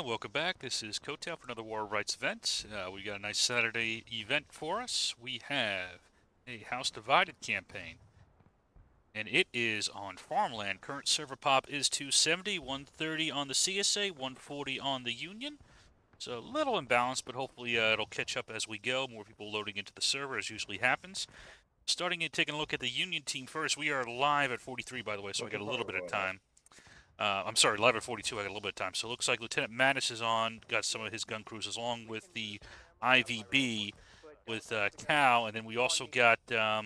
And welcome back. This is Kotow for another War of Rights event. We've got a nice Saturday event for us. We have a House Divided Campaign, and it is on farmland. Current server pop is 270, 130 on the CSA, 140 on the Union. So a little imbalanced, but hopefully it'll catch up as we go. More people loading into the server, as usually happens. Starting and taking a look at the Union team first. We are live at 43, by the way, so I got a little bit of time. I'm sorry, live at 42, I got a little bit of time. So it looks like Lieutenant Mattis is on, got some of his gun crews, along with the IVB with Cow. And then we also got the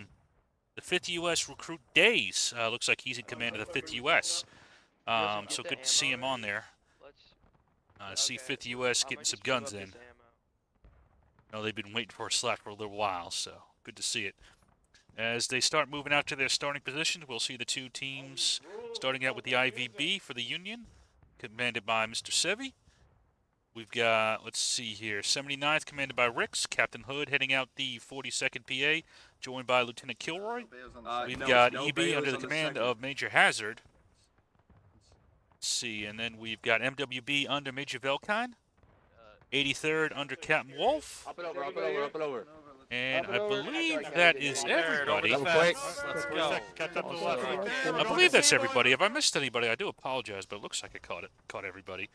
5th U.S. recruit Days. Looks like he's in command of the 5th U.S. So good to see him on there. See 5th U.S. getting some guns in. No, they've been waiting for a slack for a little while, so good to see it. As they start moving out to their starting positions, we'll see the two teams starting out with the IVB for the Union, commanded by Mr. Sevi. We've got, let's see here, 79th commanded by Ricks, Captain Hood heading out the 42nd PA, joined by Lieutenant Kilroy. We've got EB under the command of Major Hazard. Let's see, and then we've got MWB under Major Velkine, 83rd under Captain Wolf. Up and over, up and over, up and over. And I believe that is everybody. I believe that's everybody. If I missed anybody, I do apologize, but it looks like I caught everybody.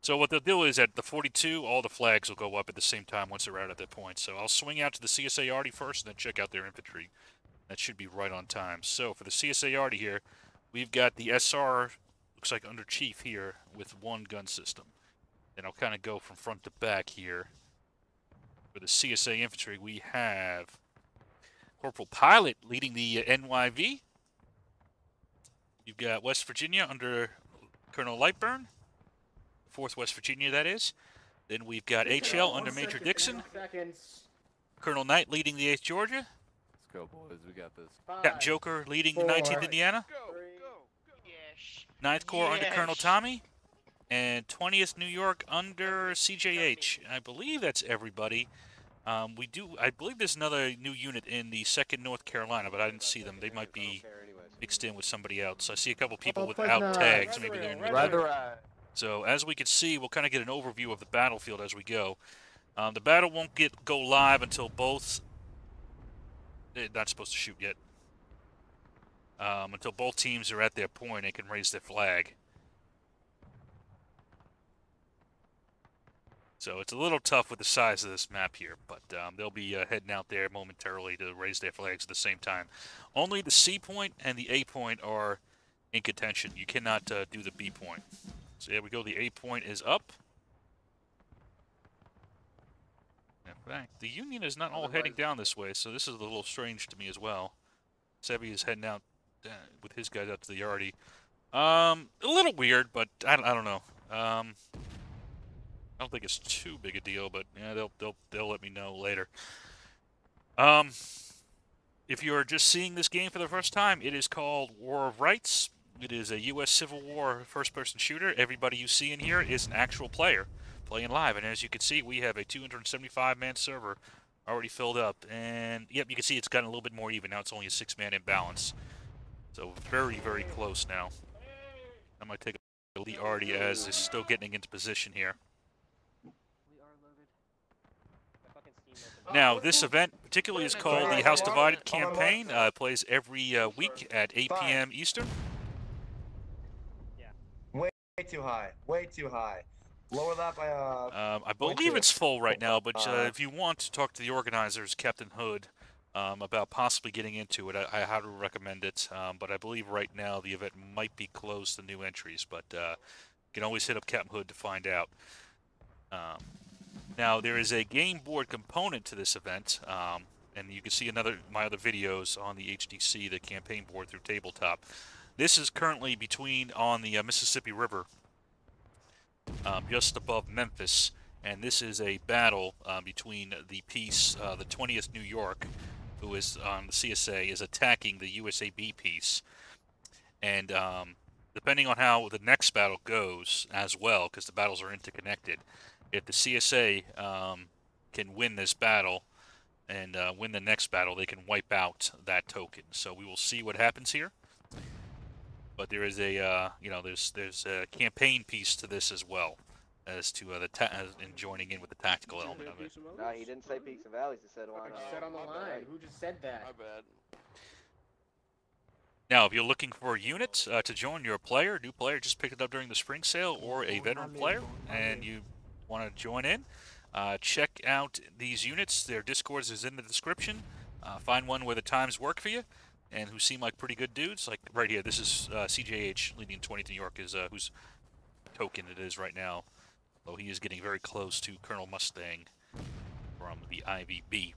So what they'll do is at the 42, all the flags will go up at the same time once they're out at that point. So I'll swing out to the CSA Arty first and then check out their infantry. That should be right on time. So for the CSA Arty here, we've got the SR, looks like under chief here, with one gun system. And I'll kind of go from front to back here. For the CSA infantry, we have Corporal Pilot leading the NYV. You've got West Virginia under Colonel Lightburn, 4th West Virginia, that is. Then we've got HL under Major Dixon. Colonel Knight leading the 8th Georgia. Let's go, boys. We got this. Captain Joker leading the 19th Indiana. 9th Corps under Colonel Tommy. And 20th New York under CJH. I believe that's everybody. I believe there's another new unit in the 2nd North Carolina, but I didn't see them. They might be mixed in with somebody else. I see a couple people without tags. Maybe they're in the So as we can see, we'll kind of get an overview of the battlefield as we go. The battle won't go live until both. They're not supposed to shoot yet. Until both teams are at their point and can raise their flag. So it's a little tough with the size of this map here, but they'll be heading out there momentarily to raise their flags at the same time. Only the C point and the A point are in contention. You cannot do the B point. So there we go. The A point is up. In fact, the Union is not all heading down this way, so this is a little strange to me as well. Sevi is heading out with his guys out to the Yardy. A little weird, but I don't know. I don't think it's too big a deal, but yeah, they'll let me know later. If you are just seeing this game for the first time, it is called War of Rights. It is a U.S. Civil War first-person shooter. Everybody you see in here is an actual player playing live, and as you can see, we have a 275-man server already filled up. And yep, you can see it's gotten a little bit more even now. It's only a 6-man imbalance, so very, very close now. I might take a lead already as is still getting into position here. Now, this event particularly is called the House Divided Campaign. It plays every week at 8 p.m. Eastern. Way too high. Way too high. Lower that by I believe it's full right now, but if you want to talk to the organizers, Captain Hood, about possibly getting into it, I highly recommend it. But I believe right now the event might be closed to new entries, but you can always hit up Captain Hood to find out. Now, there is a game board component to this event, and you can see my other videos on the HDC, the campaign board through tabletop. This is currently on the Mississippi River, just above Memphis, and this is a battle between the piece, the 20th New York, who is on the CSA, is attacking the USAB piece, and depending on how the next battle goes as well, because the battles are interconnected, if the CSA can win this battle and win the next battle, they can wipe out that token. So we will see what happens here. But there is a, there's a campaign piece to this as well as to and joining in with the tactical element of it. No, he didn't say peaks and valleys. He said line. He said on the line. Who just said that? My bad. Now, if you're looking for a unit to join, you're a player, new player, just picked it up during the spring sale, or a veteran player, and you want to join in, check out these units. Their Discords is in the description. Find one where the times work for you, and who seem like pretty good dudes. Like right here, this is CJH leading 20th New York, is whose token it is right now. Though he is getting very close to Colonel Mustang from the IVB.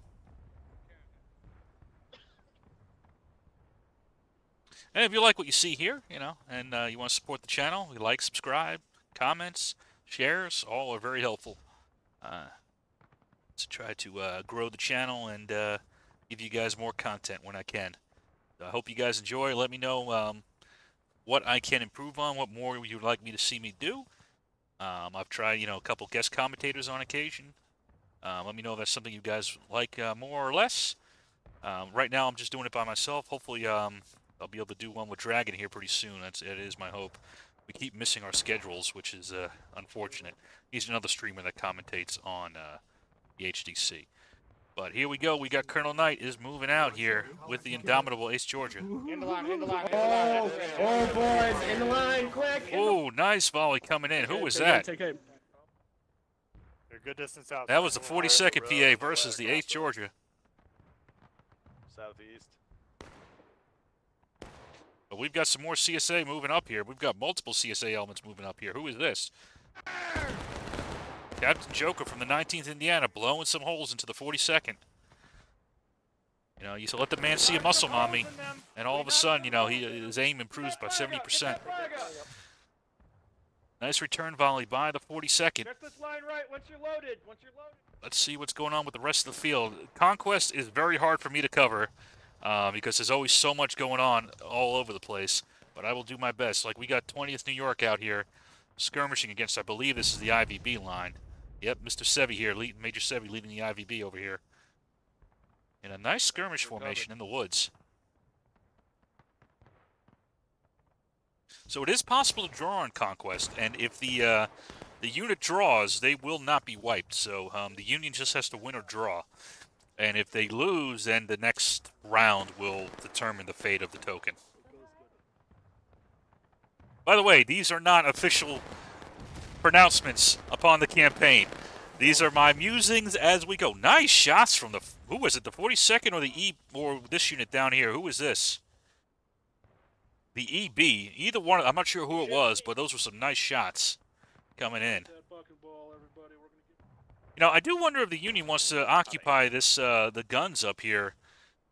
And if you like what you see here, you know, and you want to support the channel, you like, subscribe, comments, shares, all are very helpful to try to grow the channel and give you guys more content when I can. So I hope you guys enjoy. Let me know what I can improve on, what more you would like me to see me do. I've tried, you know, a couple guest commentators on occasion. Let me know if that's something you guys like more or less. Right now I'm just doing it by myself. Hopefully... I'll be able to do one with Dragon here pretty soon. That is my hope. We keep missing our schedules, which is unfortunate. He's another streamer that commentates on the HDC. But here we go. We got Colonel Knight is moving out here with the indomitable 8th Georgia. In the line, in the line, in the line. Oh, boys, in the line, quick. Oh, nice volley coming in. Who was that? They're good distance out. That was the 42nd PA versus the 8th Georgia. Southeast. But we've got some more CSA moving up here. We've got multiple CSA elements moving up here. Who is this? Captain Joker from the 19th Indiana blowing some holes into the 42nd. You know, you used to let the man see a muscle mommy, and all of a sudden, you know, his aim improves by 70%. Nice return volley by the 42nd. Let's see what's going on with the rest of the field. Conquest is very hard for me to cover. Because there's always so much going on all over the place, but I will do my best. Like, we got 20th New York out here skirmishing against, I believe this is the IVB line. Yep, Mr. Sevi here, Major Sevi leading the IVB over here. In a nice skirmish formation in the woods. So it is possible to draw on Conquest, and if the unit draws, they will not be wiped. So the Union just has to win or draw. And if they lose, then the next round will determine the fate of the token. By the way, these are not official pronouncements upon the campaign. These are my musings as we go. Nice shots from the, who was it, the 42nd or the E, or this unit down here? Who is this? The EB. Either one, I'm not sure who it was, but those were some nice shots coming in. Now, I do wonder if the Union wants to occupy this the guns up here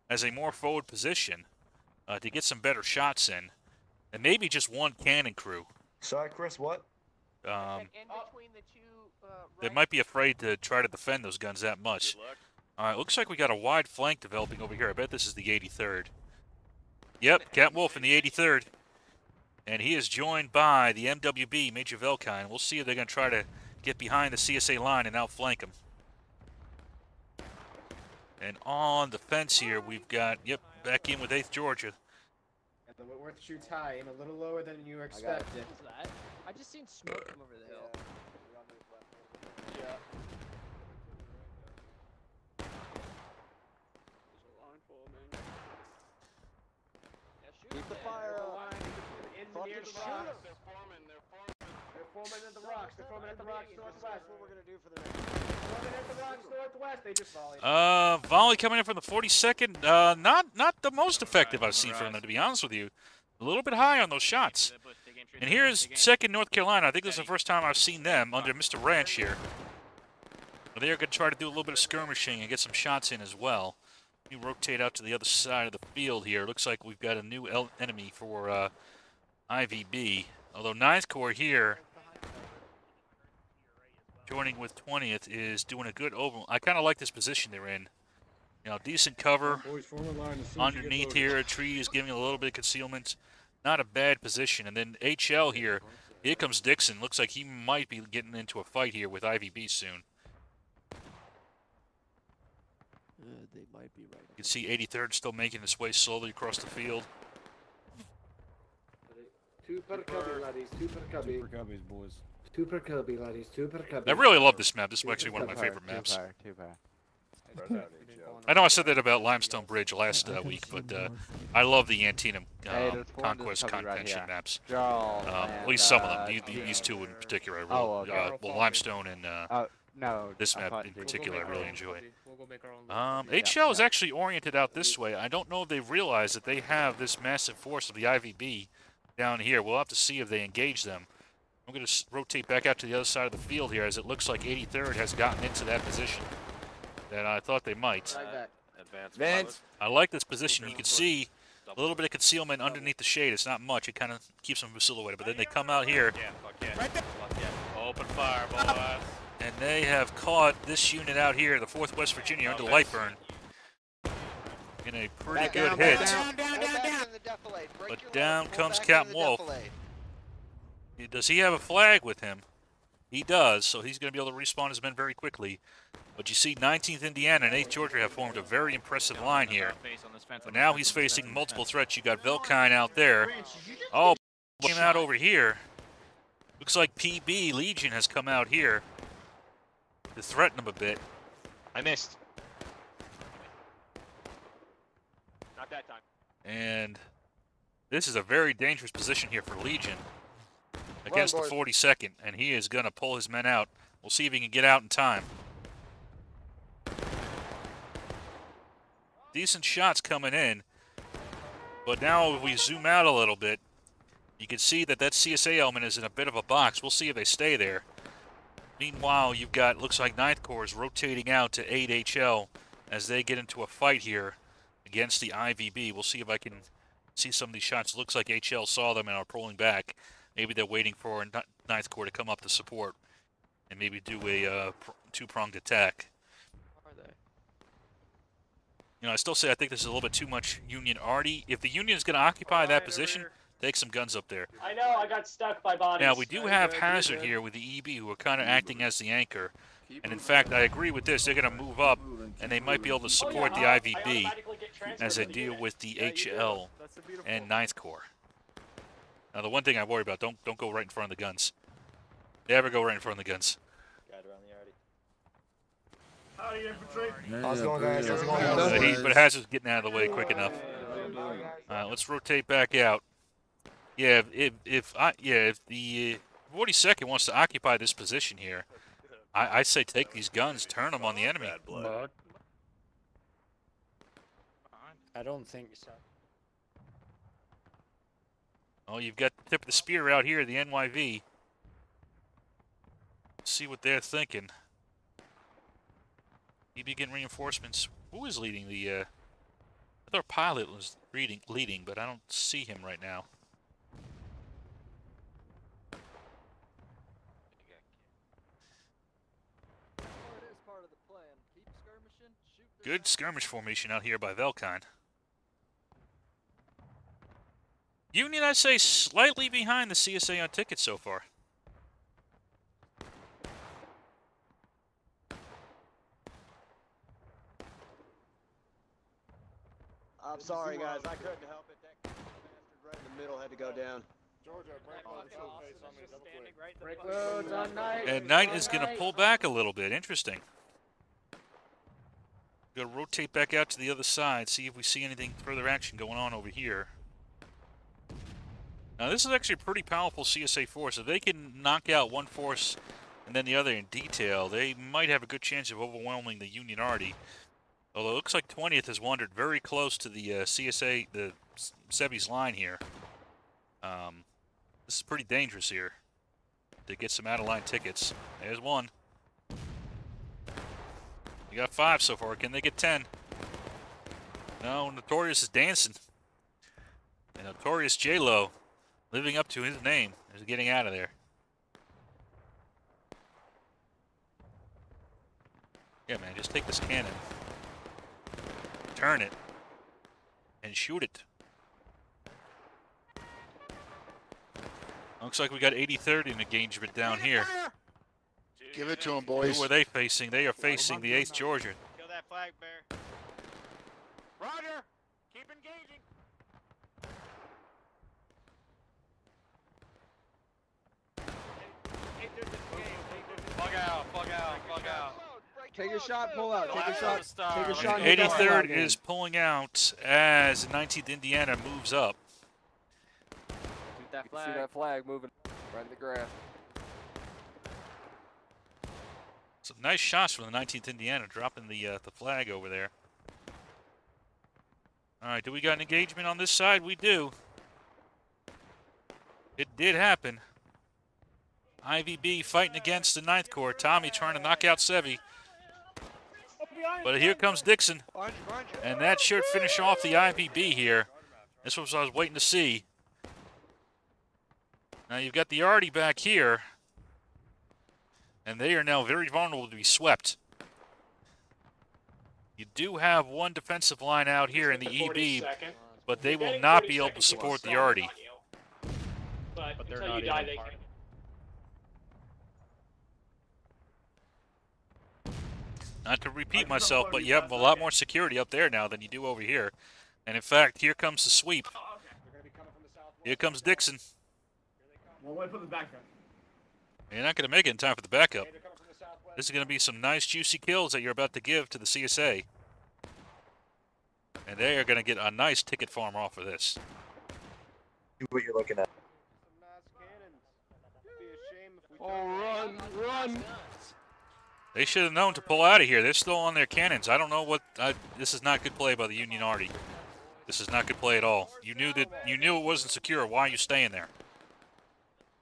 as a more forward position to get some better shots in, and maybe just one cannon crew. Sorry, Chris, what? They might be afraid to try to defend those guns that much. All right, looks like we got a wide flank developing over here. I bet this is the 83rd. Yep, Captain Wolf in the 83rd, and he is joined by the MWB, Major Velkine. We'll see if they're going to try to get behind the CSA line and outflank them. And on the fence here, we've got, yep, back in with 8th Georgia. At the Whitworth shoots high and a little lower than you expected. I just seen smoke come over the hill. Yeah. Keep the fire up. Volley coming in from the 42nd. Not the most effective I've seen from them, to be honest with you. A little bit high on those shots. And here's 2nd North Carolina. I think this is the first time I've seen them under Mr. Ranch here. They're going to try to do a little bit of skirmishing and get some shots in as well. We rotate out to the other side of the field here. Looks like we've got a new enemy for IVB. Although 9th Corps here, joining with 20th, is doing a good overall. I kind of like this position they're in. You know, decent cover underneath here. A tree is giving a little bit of concealment. Not a bad position. And then HL here. Here comes Dixon. Looks like he might be getting into a fight here with IVB soon. They might be right. You can see 83rd still making its way slowly across the field. Two per cubby, laddies. Two per cubby. Two per cubbies, boys. Two per cubby, laddies. Two per cubby. I really love this map. This is actually one of my favorite maps. I know I said that about Limestone Bridge last week, but I love the Antietam Conquest Convention maps. At least some of them. These two in particular. Well, Limestone and this map in particular, I really enjoy. HL is actually oriented out this way. I don't know if they've realized that they have this massive force of the IVB down here. We'll have to see if they engage them. I'm going to rotate back out to the other side of the field here, as it looks like 83rd has gotten into that position that I thought they might. Advance. I like this position. You can see a little bit of concealment underneath the shade. It's not much. It kind of keeps them silhouetted, but then they come out here. Open fire, boys. And they have caught this unit out here, the 4th West Virginia under Lightburn, in a pretty good hit. But down comes Captain Wolf. Does he have a flag with him? He does, so he's going to be able to respawn his men very quickly. But you see 19th Indiana and 8th Georgia have formed a very impressive line here. But now he's facing multiple threats. You got Velkine out there. Oh, came out over here. Looks like PB Legion has come out here to threaten him a bit. I missed. Not that time. And this is a very dangerous position here for Legion against the 42nd, and he is going to pull his men out. We'll see if he can get out in time. Decent shots coming in, but now if we zoom out a little bit, you can see that that CSA element is in a bit of a box. We'll see if they stay there. Meanwhile, you've got, looks like 9th Corps is rotating out to 8HL as they get into a fight here against the IVB. We'll see if I can see some of these shots. Looks like HL saw them and are pulling back. Maybe they're waiting for 9th Corps to come up to support and maybe do a two-pronged attack. Are they? You know, I still say I think this is a little bit too much Union arty. If the Union is going to occupy that position, take some guns up there. I know, I got stuck by bodies. Now, we do have Hazard here with the EB, who are kind of acting as the anchor. And in fact, I agree with this. They're going to move up, and they might be able to support the IVB as they deal with the HL and 9th Corps. Now, the one thing I worry about, don't go right in front of the guns. Never go right in front of the guns. But Hazard's getting out of the way quick enough. All right, let's rotate back out. Yeah, if the 42nd wants to occupy this position here, I say take these guns, turn them on the enemy. I don't think so. Oh, you've got the tip of the spear out here, the NYV. Let's see what they're thinking. You begin reinforcements. Who is leading the? I thought Pilot was leading, but I don't see him right now. Good skirmish formation out here by Velkine. Union, I'd say, slightly behind the CSA on tickets so far. I'm sorry, guys. I couldn't help it. That bastard right in the middle had to go down. And Knight is going to pull back a little bit. Interesting. Go rotate back out to the other side, see if we see anything further action going on over here. Now this is actually a pretty powerful CSA force. If they can knock out one force and then the other in detail, they might have a good chance of overwhelming the Union arty. Although it looks like 20th has wandered very close to the CSA, the Sebi's line here. This is pretty dangerous here to get some out of line tickets. There's one. You got 5 so far. Can they get 10? No, Notorious is dancing. And Notorious J-Lo, living up to his name, is getting out of there. Yeah, man, just take this cannon. Turn it. And shoot it. Looks like we got 83rd in engagement down here. Give it to them, boys. Who are they facing? They are facing the 8th Georgia. Kill that flag bear. Roger. Keep engaging. Take your shot, pull out. Take your shot. Take your shot. 83rd is pulling out as 19th Indiana moves up. That flag. See that flag moving right in the grass. Some nice shots from the 19th Indiana, dropping the flag over there. All right, do we got an engagement on this side? We do. It did happen. IVB fighting against the 9th Corps. Tommy trying to knock out Sevi. But here comes Dixon. And that should finish off the IVB here. This was what I was waiting to see. Now you've got the Arty back here. And they are now very vulnerable to be swept. You do have one defensive line out here in the EB, but they will not be able to support the Arty. But until you die, they can. Not to repeat myself, but you have a lot more security up there now than you do over here. And in fact, here comes the sweep. Here comes Dixon. You're not going to make it in time for the backup. This is going to be some nice juicy kills that you're about to give to the CSA. And they are going to get a nice ticket farm off of this. Do what you're looking at. Oh, run, run! They should have known to pull out of here. They're still on their cannons. I don't know what. This is not good play by the Union Arty. This is not good play at all. You knew that. You knew it wasn't secure. Why are you staying there?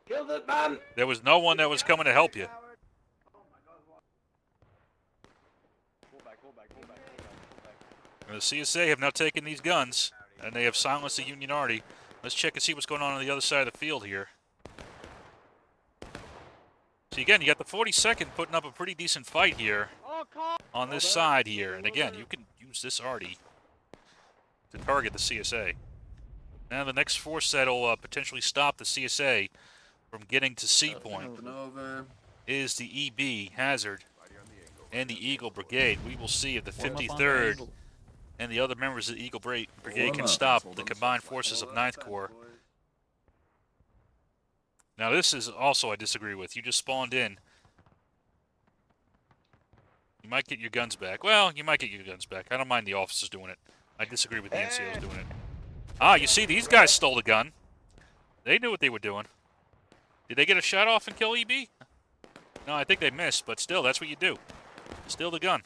Killed it, man. There was no one that was coming to help you. And the CSA have now taken these guns, and they have silenced the Union Arty. Let's check and see what's going on the other side of the field here. So again, you got the 42nd putting up a pretty decent fight here on this side here. And again, you can use this Arty to target the CSA. Now the next force that will potentially stop the CSA from getting to C point is the EB, Hazard, and the Eagle Brigade. We will see if the 53rd and the other members of the Eagle Brigade can stop the combined forces of 9th Corps. Now this is also I disagree with. You just spawned in. You might get your guns back. Well, you might get your guns back. I don't mind the officers doing it. I disagree with the NCOs doing it. Ah, you see, these guys stole the gun. They knew what they were doing. Did they get a shot off and kill EB? No, I think they missed, but still, that's what you do. Steal the gun.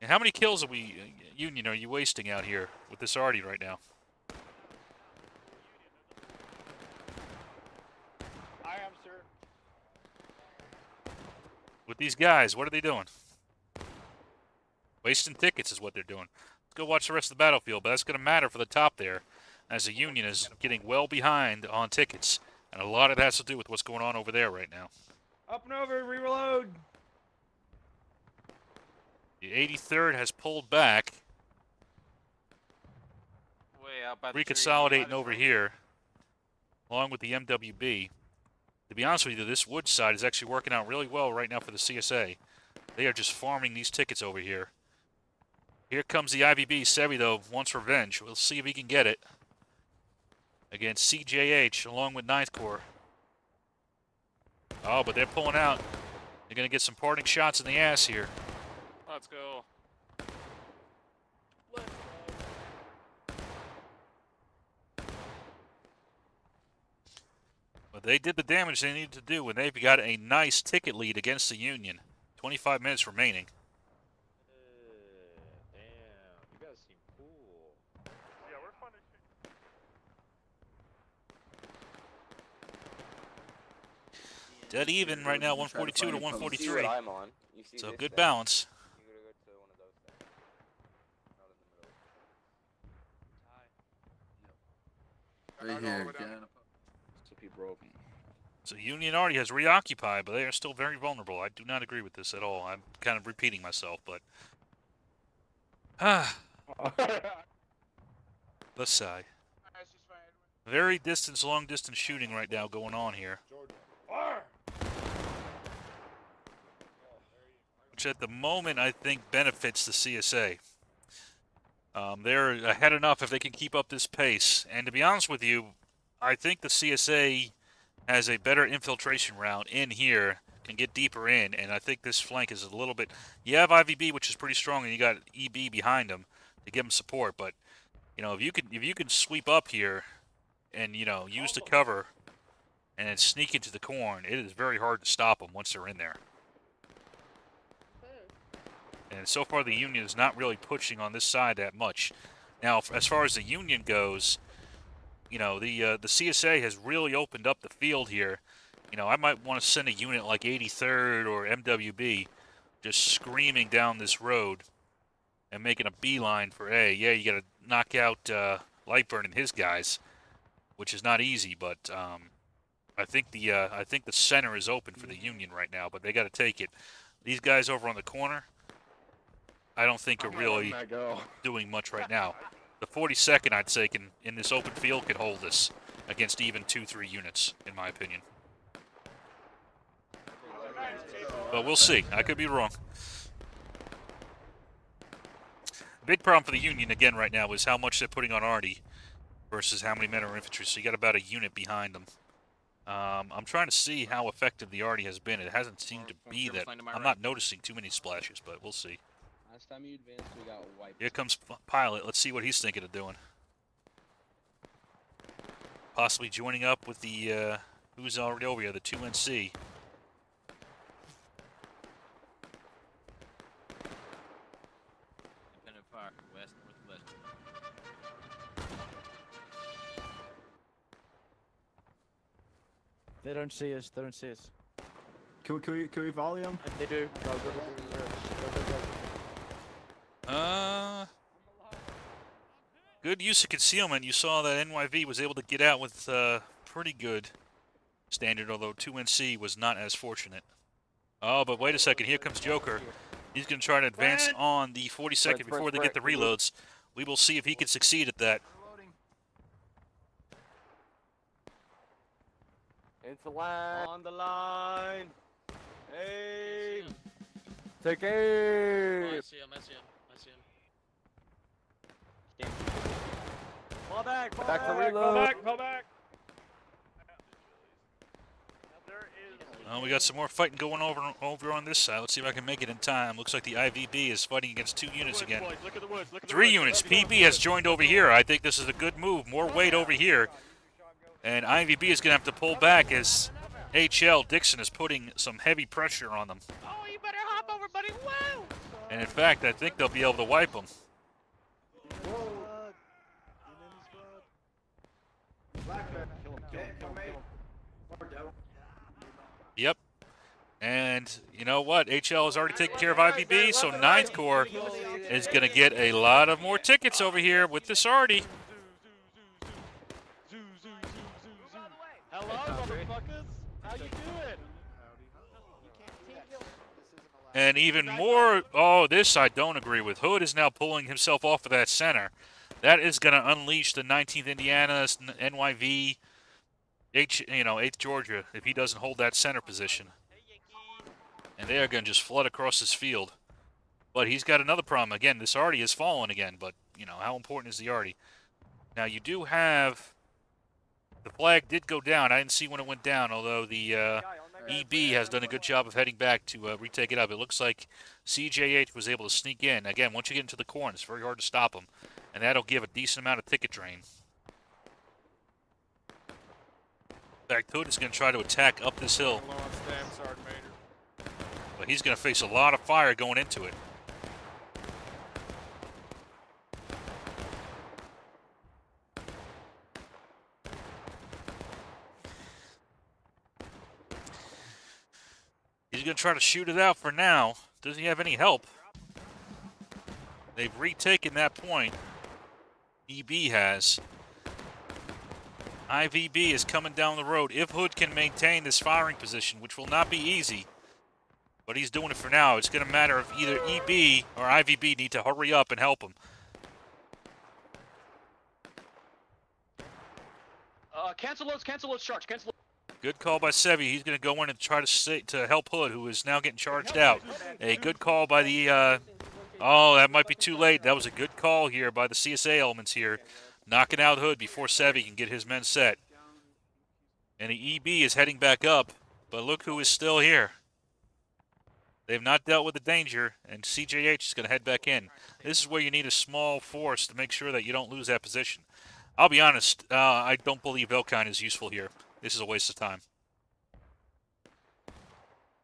And how many kills are we, Union, are you wasting out here with this Arty right now? With these guys, what are they doing? Wasting tickets is what they're doing. Let's go watch the rest of the battlefield, but that's going to matter for the top there, as the Union is getting well behind on tickets, and a lot of that has to do with what's going on over there right now. Up and over, reload. The 83rd has pulled back, way out by the reconsolidating tree. Over here, along with the MWB. To be honest with you, this wood side is actually working out really well right now for the CSA. They are just farming these tickets over here. Here comes the IVB. Sevi, though, wants revenge. We'll see if he can get it against CJH along with 9th Corps. Oh, but they're pulling out. They're going to get some parting shots in the ass here. Let's go. But they did the damage they needed to do when they've got a nice ticket lead against the Union. 25 minutes remaining. Damn, you guys seem cool. Yeah, we're fun as shit. Dead even right now, 142 to 143. So good balance. Right here again. Broken. So Union Arty has reoccupied, but they are still very vulnerable. I do not agree with this at all. I'm kind of repeating myself, but let's sigh. Very distance, long distance shooting right now going on here, which at the moment I think benefits the CSA. They're ahead enough if they can keep up this pace, and to be honest with you, I think the CSA has a better infiltration route in here, can get deeper in, and I think this flank is a little bit... You have IVB, which is pretty strong, and you got EB behind them to give them support, but, you know, if you could sweep up here and, you know, use the cover and then sneak into the corn, it is very hard to stop them once they're in there. And so far, the Union is not really pushing on this side that much. Now, as far as the Union goes, you know, the CSA has really opened up the field here. You know, I might want to send a unit like 83rd or MWB just screaming down this road and making a beeline for A. Yeah, you got to knock out Lightburn and his guys, which is not easy, but I think the center is open for the Union right now, but they got to take it. These guys over on the corner, I don't think are really doing much right now. The 42nd, I'd say, can, in this open field, could hold this against even 2-3 units, in my opinion. But we'll see. I could be wrong. Big problem for the Union, again, right now, is how much they're putting on Arty versus how many men are infantry. So you got about a unit behind them. I'm trying to see how effective the Arty has been. It hasn't seemed to be that. I'm not noticing too many splashes, but we'll see. Last time you advanced, we got wiped. Here comes Pilot. Let's see what he's thinking of doing. Possibly joining up with the, who's already over here, the 2NC. They don't see us. They don't see us. Can we volley them? They do. Go, go, go, go, go, go. Good use of concealment. You saw that NYV was able to get out with pretty good standard, although 2NC was not as fortunate. Oh, but wait a second. Here comes Joker. He's going to try to advance on the 42nd before they get the reloads. We will see if he can succeed at that. It's the line. On the line. Aim. Take aim. Oh, I see him. I see him. I see him. Fall back. Fall back. Back. Fall back. Fall back. We got some more fighting going over on this side. Let's see if I can make it in time. Looks like the IVB is fighting against 2 units again. Look at the woods. Look at the 3 units. PB has joined over here. I think this is a good move. More weight over here. And IVB is going to have to pull back as HL Dixon is putting some heavy pressure on them. Oh, you better hop over, buddy. Whoa! And in fact, I think they'll be able to wipe them. Yep. And you know what? HL has already taken care of IVB, so 9th Corps is going to get a lot of more tickets over here with this Arty. How you doing? And even more, oh, this I don't agree with. Hood is now pulling himself off of that center. That is going to unleash the 19th Indiana, NYV, you know, 8th Georgia if he doesn't hold that center position. And they are going to just flood across this field. But he's got another problem. Again, this Arty has fallen again, but, you know, how important is the Arty? Now, you do have... The flag did go down. I didn't see when it went down, although the EB has done a good job of heading back to retake it up. It looks like CJH was able to sneak in. Again, once you get into the corn, it's very hard to stop them, and that'll give a decent amount of ticket drain. In fact, Hood is going to try to attack up this hill. But he's going to face a lot of fire going into it. He's going to try to shoot it out for now. Doesn't he have any help? They've retaken that point. EB has. IVB is coming down the road. If Hood can maintain this firing position, which will not be easy, but he's doing it for now. It's going to matter if either EB or IVB need to hurry up and help him. Cancel those charge, cancel those. Good call by Sevi. He's going to go in and try to help Hood, who is now getting charged out. A good call by the... oh, that might be too late. That was a good call here by the CSA elements here. Knocking out Hood before Sevi can get his men set. And the EB is heading back up, but look who is still here. They've not dealt with the danger, and CJH is going to head back in. This is where you need a small force to make sure that you don't lose that position. I'll be honest, I don't believe Velkine is useful here. This is a waste of time.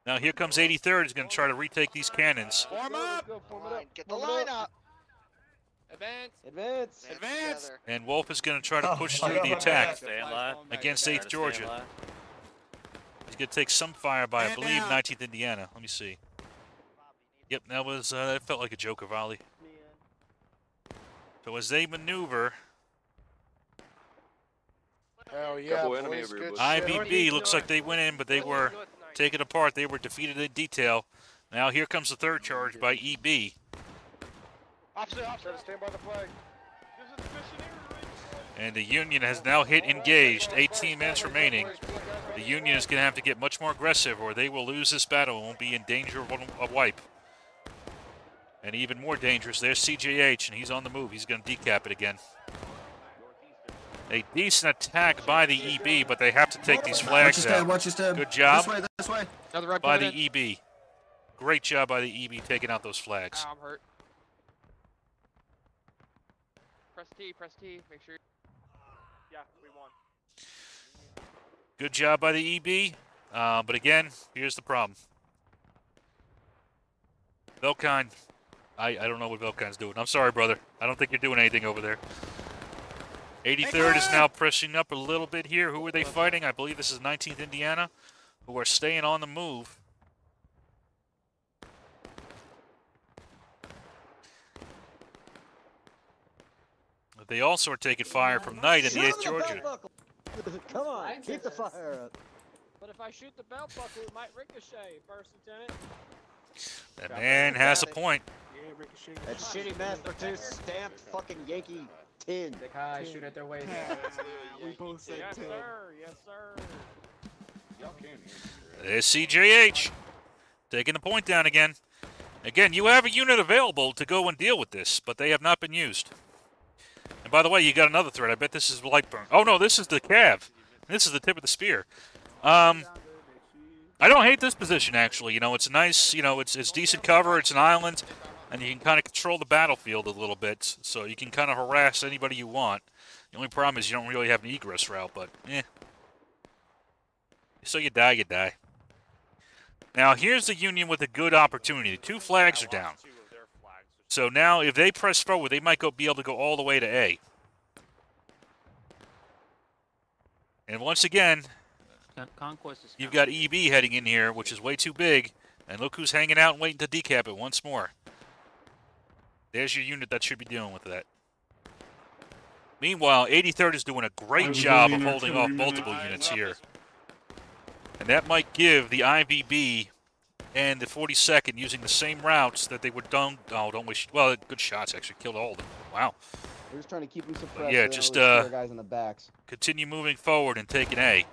Now here comes 83rd. He's going to try to retake these cannons. Form up! Get the line up! Advance! Advance! Advance! And Wolf is going to try to push through the attack against 8th Georgia. He's going to take some fire by, I believe, 19th Indiana. Let me see. Yep, that was, that felt like a Joker volley. So as they maneuver, hell yeah, boys, IVB looks like they went in, but they were taken apart. They were defeated in detail. Now here comes the third charge by EB. Officer, officer, stand by the flag. And the Union has now hit engaged. 18 minutes remaining. The Union is going to have to get much more aggressive, or they will lose this battle and won't be in danger of a wipe. And even more dangerous, there's CJH, and he's on the move. He's going to decap it again. A decent attack by the EB, but they have to take these flags out. Watch your step. Good job this way. Right by the EB. Great job by the EB taking out those flags. I'm hurt. Press T, make sure. Yeah, we won. Good job by the EB, but again, here's the problem. Velkine, I don't know what Velkine's doing. I'm sorry, brother. I don't think you're doing anything over there. 83rd is now pressing up a little bit here. Who are they fighting? I believe this is 19th Indiana, who are staying on the move. They also are taking fire from Knight in the 8th Georgia. Come on, keep the fire up. But if I shoot the belt buckle, it might ricochet, First Lieutenant. That man has a point. That shitty Master 2 stamped fucking Yankee. In. The guy shoot at their way. We both said yes, 10. Sir. Yes, sir. Y'all can't hear. CJH taking the point down again. Again, you have a unit available to go and deal with this, but they have not been used. And by the way, you got another threat. I bet this is Lightburn. Oh no, this is the Cav. This is the tip of the spear. I don't hate this position actually. You know, it's nice. You know, it's decent cover. It's an island. And you can kind of control the battlefield a little bit, so you can kind of harass anybody you want. The only problem is you don't really have an egress route, but eh. So you die, you die. Now here's the Union with a good opportunity. Two flags are down. So now if they press forward, they might be able to go all the way to A. And once again, you've got EB heading in here, which is way too big. And look who's hanging out and waiting to decap it once more. There's your unit that should be dealing with that. Meanwhile, 83rd is doing a great job of holding off multiple units here. And that might give the IVB and the 42nd using the same routes that they were done. Oh, don't wish. Well, good shots actually. Killed all of them. Wow. We're just trying to keep them suppressed. Yeah, just guys in the backs. Continue moving forward and taking A.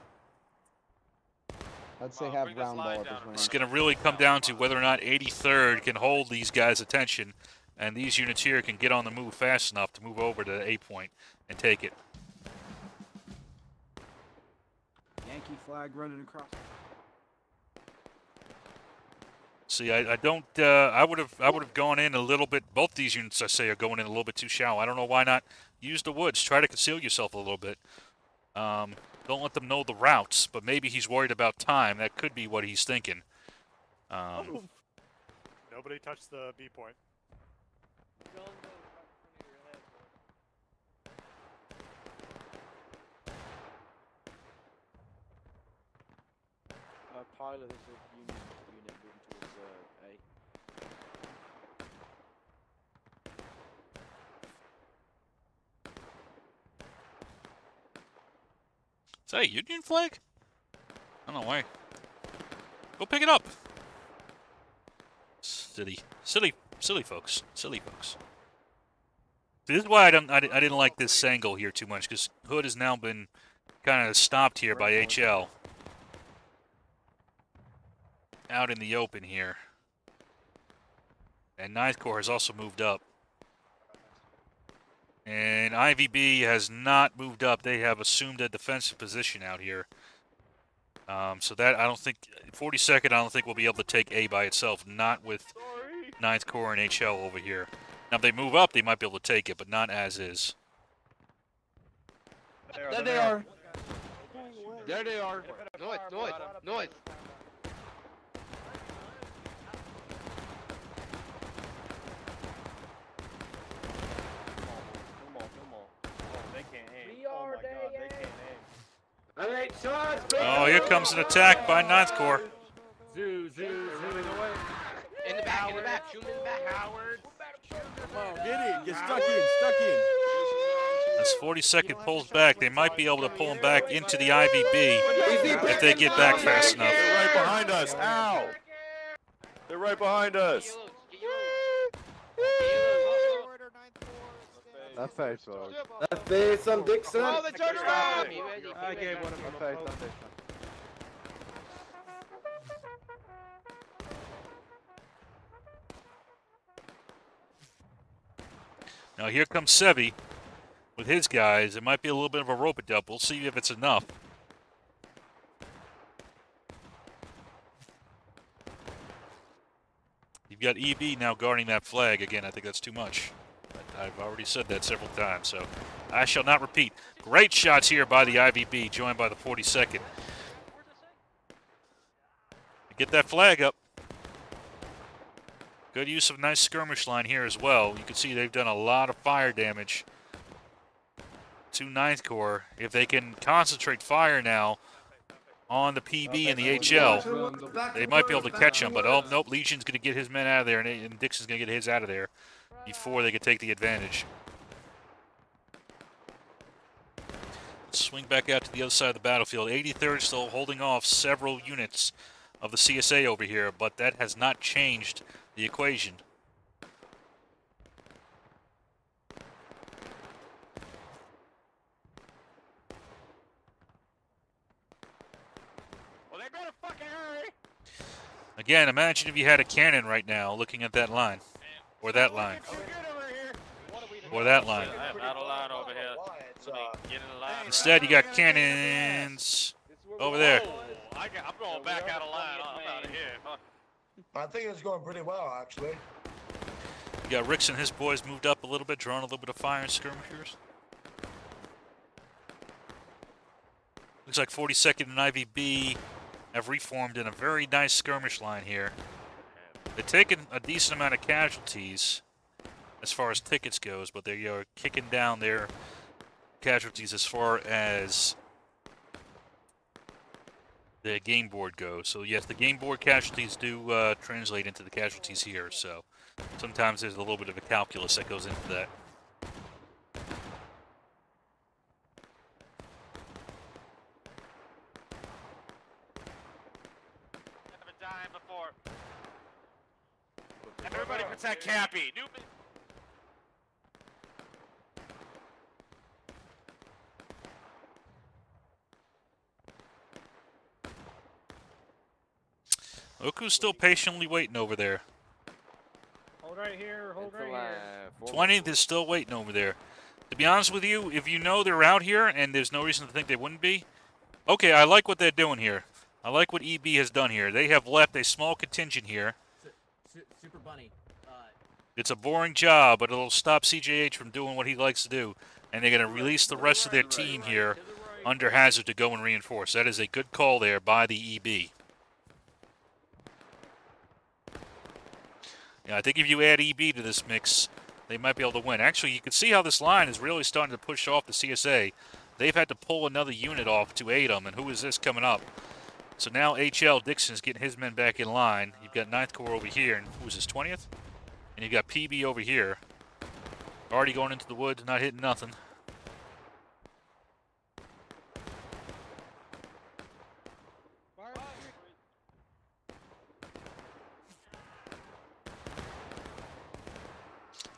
I'd say have round ball. It's going to really come down to whether or not 83rd can hold these guys' attention. And these units here can get on the move fast enough to move over to A point and take it. Yankee flag running across. See, I don't. I would have gone in a little bit. Both these units, I say, are going in a little bit too shallow. I don't know why not. Use the woods. Try to conceal yourself a little bit. Don't let them know the routes. But maybe he's worried about time. That could be what he's thinking. Nobody touched the B point. Pilot is a unit moving towards A. Is that a Union flag? I don't know why. Go pick it up. Silly folks. Silly folks. This is why I didn't like this angle here too much, because Hood has now been kind of stopped here by HL. Out in the open here. And 9th Corps has also moved up. And IVB has not moved up. They have assumed a defensive position out here. So that, I don't think, 42nd, I don't think we'll be able to take A by itself, not with 9th Corps and HL over here. Now, if they move up, they might be able to take it, but not as is. There they are. There they are. Noise, noise, noise. Oh, here comes an attack by 9th Corps. Zoo, zoo, zoo. In the back, in the back. Shoot him in the back, Howard. Come on, get in. Get stuck in, stuck in. As 42nd pulls back, they might be able to pull him back into the IVB if they get back fast enough. They're right behind us. Ow! They're right behind us. That face, dog. That face on Dixon. Oh, they turned around! I gave one of them. That face on Dixon. Now here comes Sevi with his guys. It might be a little bit of a rope-a-dump. We'll see if it's enough. You've got EB now guarding that flag. Again, I think that's too much. I've already said that several times, so I shall not repeat. Great shots here by the IVB, joined by the 42nd. Get that flag up. Good use of a nice skirmish line here as well. You can see they've done a lot of fire damage to 9th Corps. If they can concentrate fire now on the PB and the HL, they might be able to catch them, but oh, nope, Legion's going to get his men out of there, and Dixon's going to get his out of there before they could take the advantage. Let's swing back out to the other side of the battlefield. 83rd still holding off several units of the CSA over here, but that has not changed the equation. Well, they better fucking hurry. Again, imagine if you had a cannon right now looking at that line. Or that line. Or that line. I am out of line over here. So get in line. Instead, you got cannons over there. Oh, I'm going back out of line. I'm out of here. Huh? I think it's going pretty well, actually. You got Ricks and his boys moved up a little bit, drawing a little bit of fire and skirmishers. Looks like 42nd and IVB have reformed in a very nice skirmish line here. They've taken a decent amount of casualties as far as tickets goes, but they are kicking down their casualties as far as the game board goes. So yes, the game board casualties do translate into the casualties here, so sometimes there's a little bit of a calculus that goes into that. Everybody protect Cappy. Newman. Oku's still patiently waiting over there. Hold right here. Hold right here. 20th is still waiting over there. To be honest with you, if you know they're out here and there's no reason to think they wouldn't be, okay, I like what they're doing here. I like what EB has done here. They have left a small contingent here. Super Bunny. It's a boring job, but it'll stop CJH from doing what he likes to do. And they're going to release the rest of their team here under Hazard to go and reinforce. That is a good call there by the EB. Yeah, I think if you add EB to this mix, they might be able to win. Actually, you can see how this line is really starting to push off the CSA. They've had to pull another unit off to aid them, and who is this coming up? So now HL Dixon's getting his men back in line. You've got 9th Corps over here, and who was his 20th? And you've got PB over here. Already going into the woods, not hitting nothing.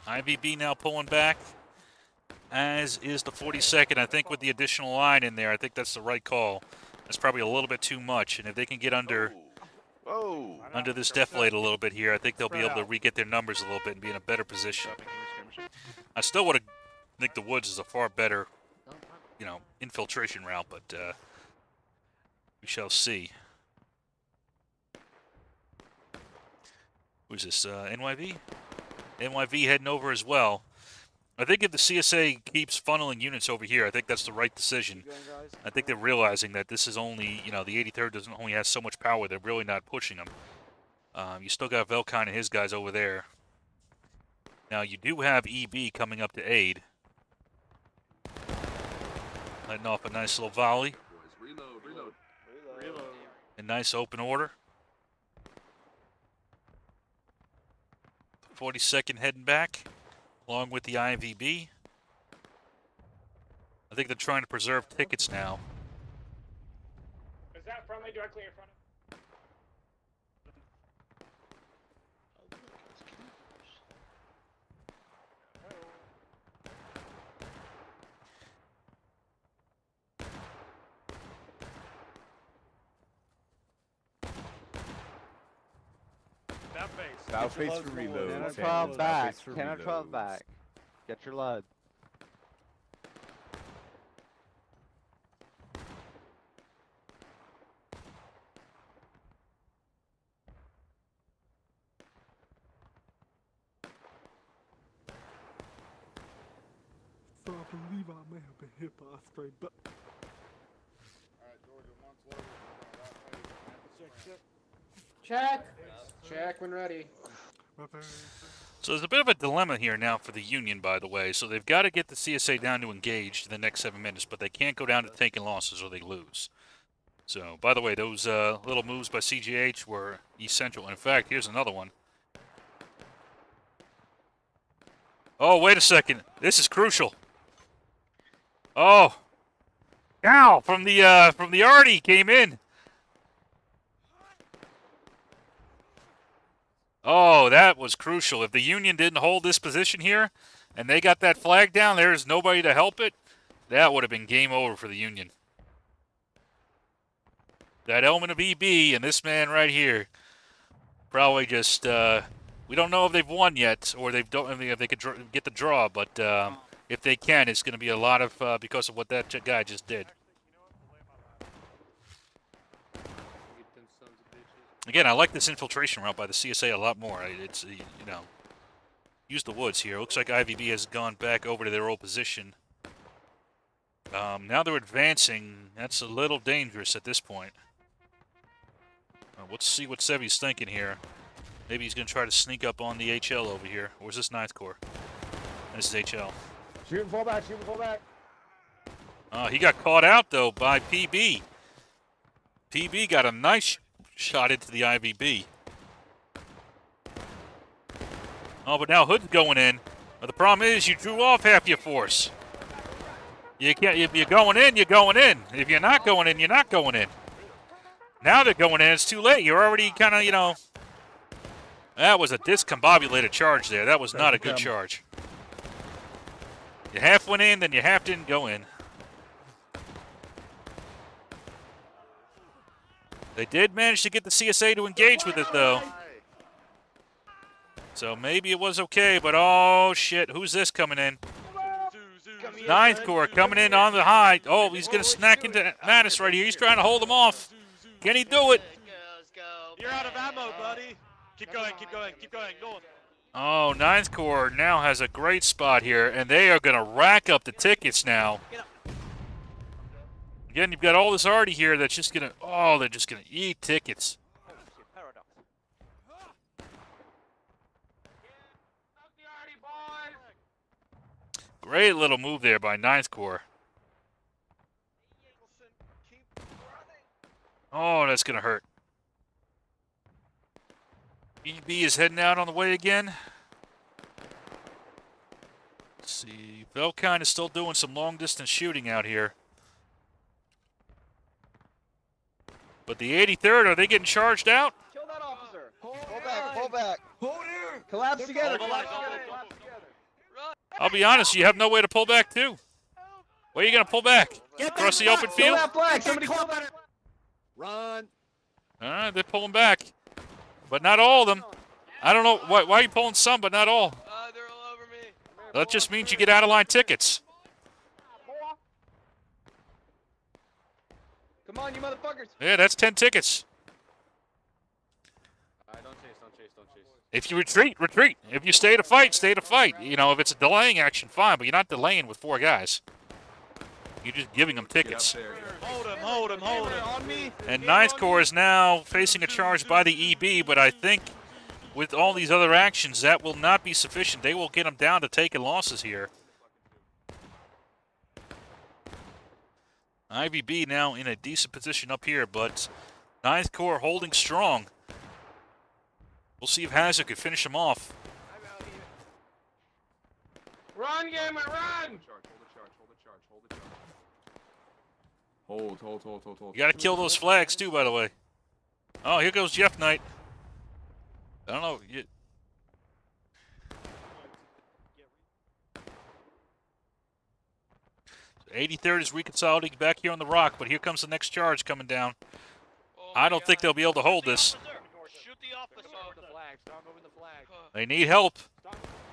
IVB now pulling back, as is the 42nd. I think with the additional line in there, I think that's the right call. That's probably a little bit too much, and if they can get under under this deflate a little bit here, I think they'll be able to re-get their numbers a little bit and be in a better position. I still would think the woods is a far better, you know, infiltration route, but We shall see. Who's this? NYV? NYV heading over as well. I think if the CSA keeps funneling units over here, I think that's the right decision. I think they're realizing that this is only, you know, the 83rd doesn't only have so much power. They're really not pushing them. You still got Velkine and his guys over there. Now you do have EB coming up to aid. Letting off a nice little volley. Reload. A nice open order. 42nd heading back, along with the IVB. I think they're trying to preserve tickets now. Is that friendly directly in front of? Bow face for reload. Ten or 12 back. Get your load. So I believe I may have been hit by a spray, but. Alright, Georgia, once loaded. Check. Check when ready. So there's a bit of a dilemma here now for the Union, by the way. So they've got to get the CSA down to engage in the next 7 minutes, but they can't go down to taking losses or they lose. So, by the way, those little moves by CJH were essential. And in fact, here's another one. Oh, wait a second. This is crucial. Oh. Now, from the Artie came in. Oh, that was crucial. If the Union didn't hold this position here, and they got that flag down, there's nobody to help it, that would have been game over for the Union. That element of EB and this man right here, probably just, we don't know if they've won yet, or if they could get the draw, but if they can, it's going to be a lot of, because of what that guy just did. Again, I like this infiltration route by the CSA a lot more. It's, you know, use the woods here. Looks like IVB has gone back over to their old position. Now they're advancing. That's a little dangerous at this point. Let's see what Sevi's thinking here. Maybe he's going to try to sneak up on the HL over here. Or is this 9th Corps? This is HL. Shoot and fall back, shoot and fall back. He got caught out, though, by PB. PB got a nice shot into the IVB. Oh, but now Hood's going in. But the problem is you drew off half your force. You can't. If you're going in, you're going in. If you're not going in, you're not going in. Now they're going in. It's too late. You're already kind of, you know. That was a discombobulated charge there. That was not a good charge. You half went in, then you half didn't go in. They did manage to get the CSA to engage with it, though. So maybe it was okay, but oh, shit. Who's this coming in? 9th Corps coming in on the high. Oh, he's going to snack into Mattis right here. He's trying to hold him off. Can he do it? You're out of ammo, buddy. Keep going, keep going, keep going. Oh, 9th Corps now has a great spot here, and they are going to rack up the tickets now. Again, you've got all this Arty here that's just gonna, oh, they're just gonna eat tickets. Great little move there by 9th Corps. Oh, that's gonna hurt. EB is heading out on the way again. Let's see, Velkine is still doing some long distance shooting out here. But the 83rd, are they getting charged out? Kill that officer. Hold back. Hold here. Collapse together. I'll be honest, you have no way to pull back, too. Where are you going to pull back? Across the open field? Somebody call that. Run. All right, they're pulling back. But not all of them. I don't know. Why are you pulling some, but not all? They're all over me. That just means you get out of line tickets. Come on, you motherfuckers! Yeah, that's 10 tickets. Don't chase, don't chase, don't chase. If you retreat, retreat. If you stay to fight, stay to fight. You know, if it's a delaying action, fine, but you're not delaying with 4 guys. You're just giving them tickets. Hold him, hold him, hold him. On me. And 9th Corps is now facing a charge by the EB, but I think with all these other actions, that will not be sufficient. They will get them down to taking losses here. IVB now in a decent position up here, but 9th Corps holding strong. We'll see if Hazard can finish him off. Run, gamer, run! Hold, hold, hold, hold, hold. You gotta kill those flags too, by the way. Oh, here goes Jeff Knight. I don't know. You... So 83rd is reconsolidating back here on the rock, but here comes the next charge coming down. I don't think they'll be able to hold this. Shoot the officer. Stop moving the flag. They need help.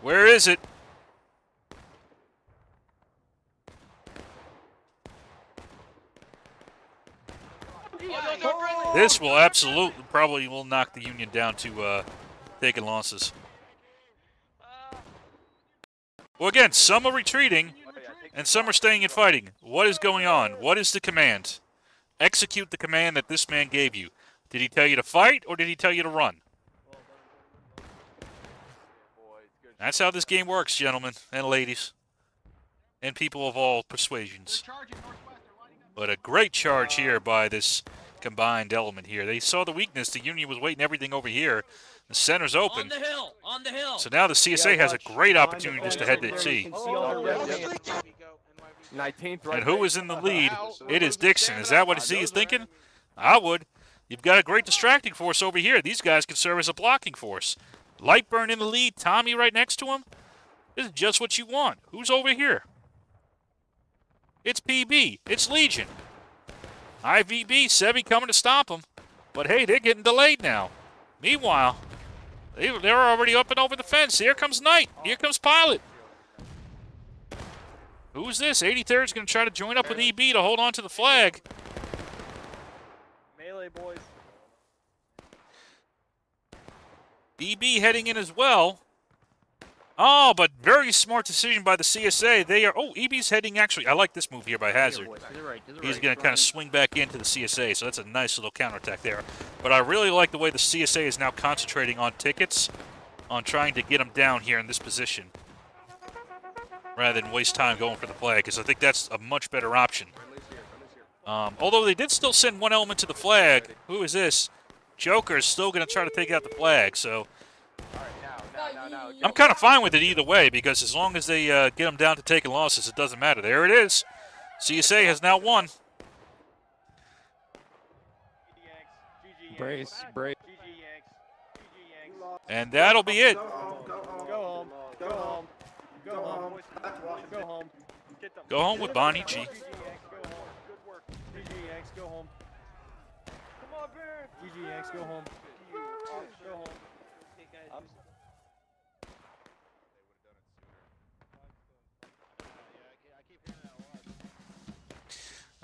Where is it? Oh, this will absolutely, probably will knock the Union down to taking losses. Well, again, some are retreating, and some are staying and fighting. What is going on? What is the command? Execute the command that this man gave you. Did he tell you to fight, or did he tell you to run? That's how this game works, gentlemen and ladies, and people of all persuasions. But a great charge here by this combined element here. They saw the weakness. The Union was waiting everything over here. The center's open. On the hill, on the hill. So now the CSA has a great opportunity just to head to sea. And who is in the lead? It is Dixon. Is that what he is thinking? I would. You've got a great distracting force over here. These guys can serve as a blocking force. Lightburn in the lead. Tommy right next to him. This is just what you want. Who's over here? It's PB. It's Legion. IVB, Sevi coming to stop them. But hey, they're getting delayed now. Meanwhile, they're already up and over the fence. Here comes Knight. Here comes Pilot. Who's this? 83rd is going to try to join up with EB to hold on to the flag. Melee boys. EB heading in as well. Oh, but very smart decision by the CSA. They are... Oh, EB's heading actually... I like this move here by Hazard. He's going to kind of swing back into the CSA, so that's a nice little counterattack there. But I really like the way the CSA is now concentrating on tickets, on trying to get them down here in this position, rather than waste time going for the flag, because I think that's a much better option. Although they did still send one element to the flag. Who is this? Joker is still going to try to take out the flag, so... I'm kind of fine with it either way, because as long as they get them down to taking losses, it doesn't matter. There it is. CSA has now won. Brace, brace. And that'll be it. Go home. Go home. Go home. Go home. Go home with Bonnie G. GGX, go home. Come on, Bear. GGX, go home. Go home.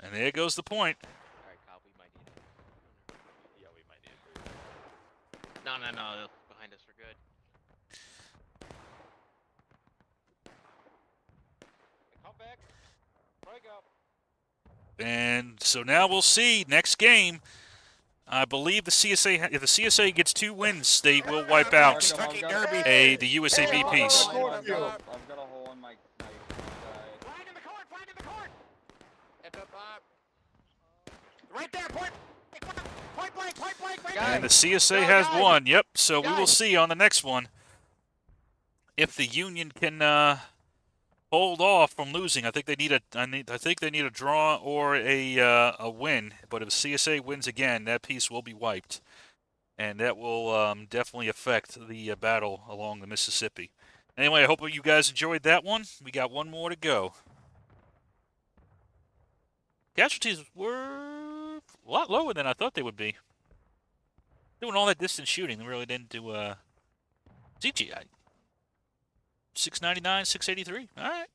And there goes the point. All right, Kyle, we might need it. Yeah, we might need it. No, no, no. Behind us, we're good. Come back. Break up. And so now we'll see. Next game, I believe the CSA, if the CSA gets 2 wins, they will wipe out the USAB piece. I've got a hole in my... Right there, point blank. And the CSA has won. Yep. So we will see on the next one if the Union can hold off from losing. I think they need a. I think they need a draw or a win. But if CSA wins again, that piece will be wiped, and that will definitely affect the battle along the Mississippi. Anyway, I hope you guys enjoyed that one. We got one more to go. Casualties were a lot lower than I thought they would be. Doing all that distance shooting, they really didn't do CGI. 699, 683. All right.